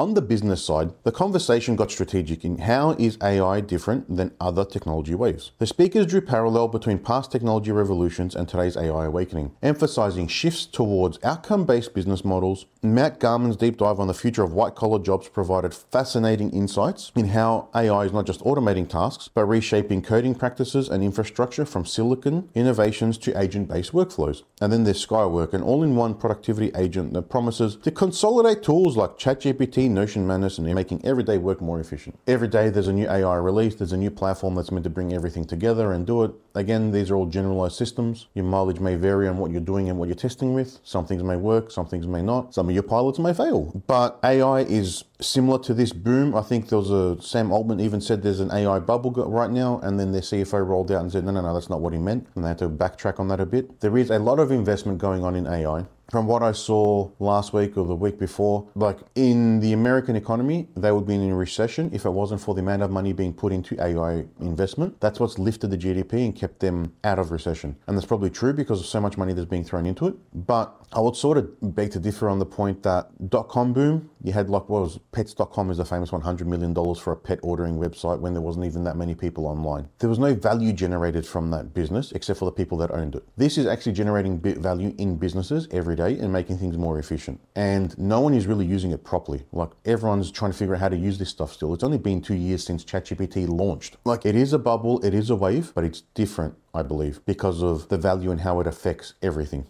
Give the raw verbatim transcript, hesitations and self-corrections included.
On the business side, the conversation got strategic in how is A I different than other technology waves. The speakers drew parallel between past technology revolutions and today's A I awakening, emphasizing shifts towards outcome-based business models. Matt Garman's deep dive on the future of white-collar jobs provided fascinating insights in how A I is not just automating tasks, but reshaping coding practices and infrastructure from silicon innovations to agent-based workflows. And then there's Skywork, an all-in-one productivity agent that promises to consolidate tools like ChatGPT, Notion, Manus, and making everyday work more efficient. Every day there's a new A I release, there's a new platform that's meant to bring everything together and do it. Again, these are all generalized systems. Your mileage may vary on what you're doing and what you're testing with. Some things may work, some things may not. Some of your pilots may fail. But A I is similar to this boom. I think there was a, Sam Altman even said there's an A I bubble right now, and then their C F O rolled out and said, no, no, no, that's not what he meant. And they had to backtrack on that a bit. There is a lot of investment going on in A I. From what I saw last week or the week before, like in the American economy, they would be in a recession if it wasn't for the amount of money being put into A I investment. That's what's lifted the G D P and kept them out of recession. And that's probably true because of so much money that's being thrown into it. But I would sort of beg to differ on the point that dot-com boom, you had like, what was pets dot com is the famous one hundred million dollars for a pet ordering website when there wasn't even that many people online. There was no value generated from that business except for the people that owned it. This is actually generating bit value in businesses every day. And making things more efficient. And no one is really using it properly. Like everyone's trying to figure out how to use this stuff still. It's only been two years since ChatGPT launched. Like it is a bubble, it is a wave, but it's different, I believe, because of the value and how it affects everything.